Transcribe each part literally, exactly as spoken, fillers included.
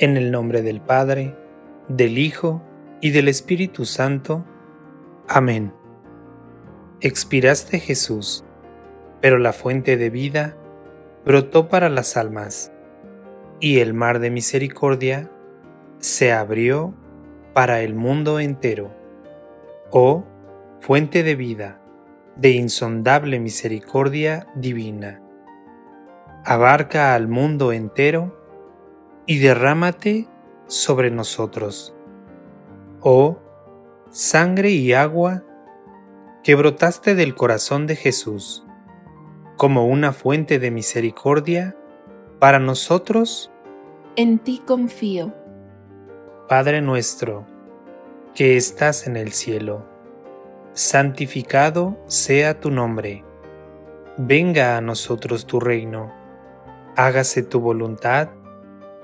En el nombre del Padre, del Hijo y del Espíritu Santo. Amén. Expiraste, Jesús, pero la fuente de vida brotó para las almas, y el mar de misericordia se abrió para el mundo entero. Oh, fuente de vida, de insondable misericordia divina, abarca al mundo entero y derrámate sobre nosotros. Oh, sangre y agua que brotaste del corazón de Jesús, como una fuente de misericordia para nosotros, en ti confío. Padre nuestro, que estás en el cielo, santificado sea tu nombre. Venga a nosotros tu reino. Hágase tu voluntad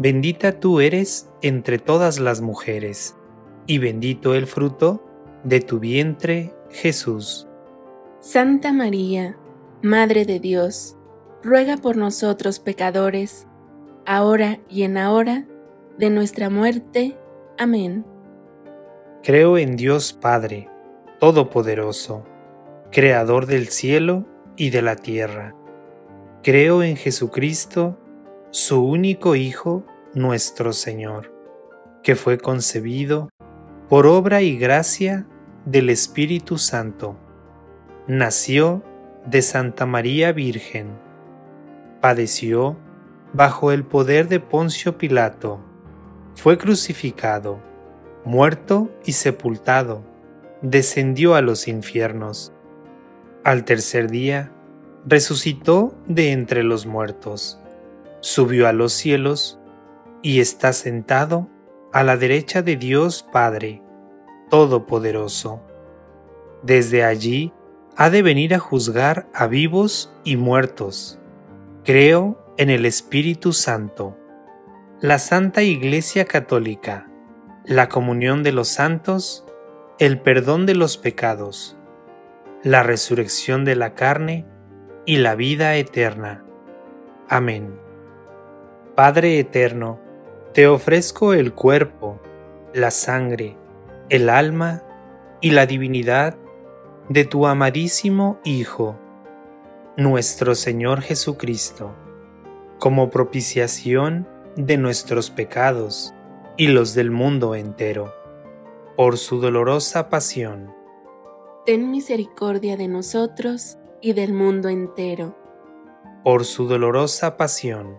Bendita tú eres entre todas las mujeres, y bendito el fruto de tu vientre, Jesús. Santa María, Madre de Dios, ruega por nosotros pecadores, ahora y en la hora de nuestra muerte. Amén. Creo en Dios Padre, Todopoderoso, Creador del cielo y de la tierra. Creo en Jesucristo, su único Hijo, nuestro Señor, que fue concebido por obra y gracia del Espíritu Santo. Nació de Santa María Virgen. Padeció bajo el poder de Poncio Pilato. Fue crucificado, muerto y sepultado. Descendió a los infiernos. Al tercer día, resucitó de entre los muertos. Subió a los cielos y está sentado a la derecha de Dios Padre, Todopoderoso. Desde allí ha de venir a juzgar a vivos y muertos. Creo en el Espíritu Santo, la Santa Iglesia Católica, la comunión de los santos, el perdón de los pecados, la resurrección de la carne y la vida eterna. Amén. Padre eterno, te ofrezco el cuerpo, la sangre, el alma y la divinidad de tu amadísimo Hijo, nuestro Señor Jesucristo, como propiciación de nuestros pecados y los del mundo entero, por su dolorosa pasión. Ten misericordia de nosotros y del mundo entero, por su dolorosa pasión.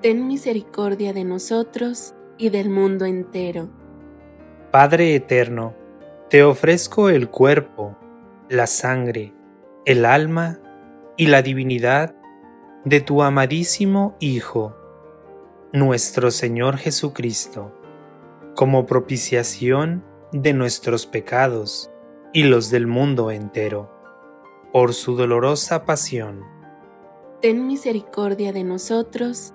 Ten misericordia de nosotros y del mundo entero. Padre eterno, te ofrezco el cuerpo, la sangre, el alma y la divinidad de tu amadísimo Hijo, nuestro Señor Jesucristo, como propiciación de nuestros pecados y los del mundo entero, por su dolorosa pasión. Ten misericordia de nosotros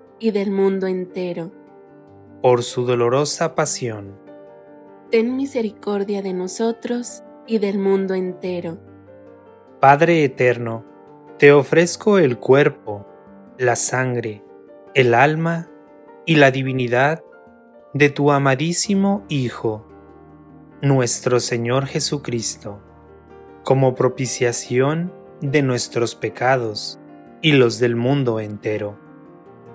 y del mundo entero. Por su dolorosa pasión, ten misericordia de nosotros y del mundo entero. Padre eterno, te ofrezco el cuerpo, la sangre, el alma y la divinidad de tu amadísimo Hijo, nuestro Señor Jesucristo, como propiciación de nuestros pecados y los del mundo entero.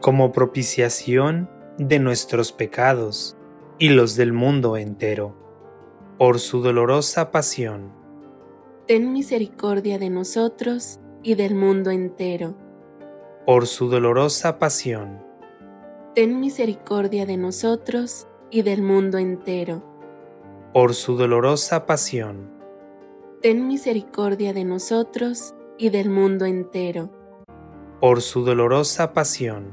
como propiciación de nuestros pecados y los del mundo entero. Por su dolorosa pasión, ten misericordia de nosotros y del mundo entero. Por su dolorosa pasión, ten misericordia de nosotros y del mundo entero. Por su dolorosa pasión, ten misericordia de nosotros y del mundo entero. Por su dolorosa pasión,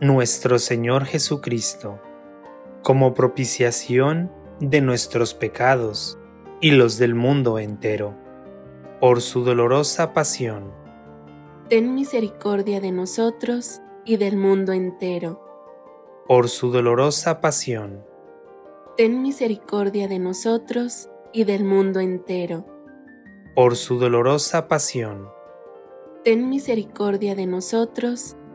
nuestro Señor Jesucristo, como propiciación de nuestros pecados y los del mundo entero. Por su dolorosa pasión, ten misericordia de nosotros y del mundo entero. Por su dolorosa pasión, ten misericordia de nosotros y del mundo entero. Por su dolorosa pasión, ten misericordia de nosotros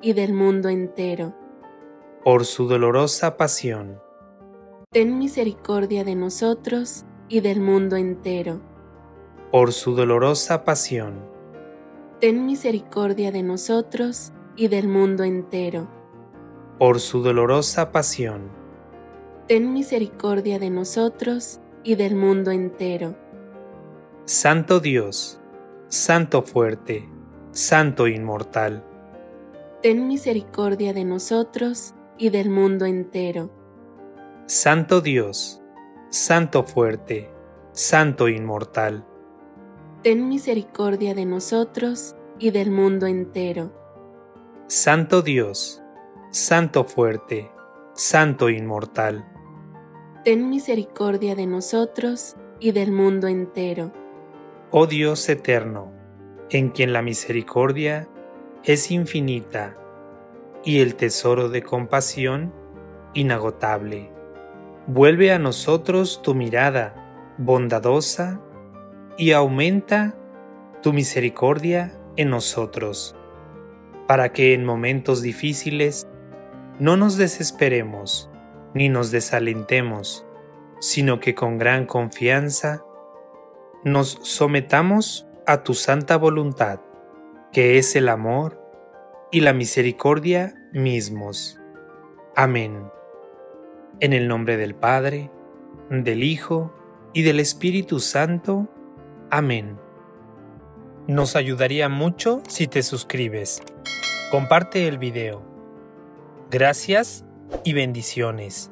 y del mundo entero. Por su dolorosa pasión, ten misericordia de nosotros y del mundo entero. Por su dolorosa pasión, ten misericordia de nosotros y del mundo entero. Por su dolorosa pasión, ten misericordia de nosotros y del mundo entero. Santo Dios, Santo fuerte, Santo inmortal, ten misericordia de nosotros y del mundo entero. Santo Dios, Santo fuerte, Santo inmortal, ten misericordia de nosotros y del mundo entero. Santo Dios, Santo fuerte, Santo inmortal, ten misericordia de nosotros y del mundo entero. Oh Dios eterno, en quien la misericordia es infinita y el tesoro de compasión inagotable, vuelve a nosotros tu mirada bondadosa y aumenta tu misericordia en nosotros, para que en momentos difíciles no nos desesperemos ni nos desalentemos, sino que con gran confianza nos sometamos a tu santa voluntad, que es el amor y la misericordia mismos. Amén. En el nombre del Padre, del Hijo y del Espíritu Santo. Amén. Nos ayudaría mucho si te suscribes. Comparte el video. Gracias y bendiciones.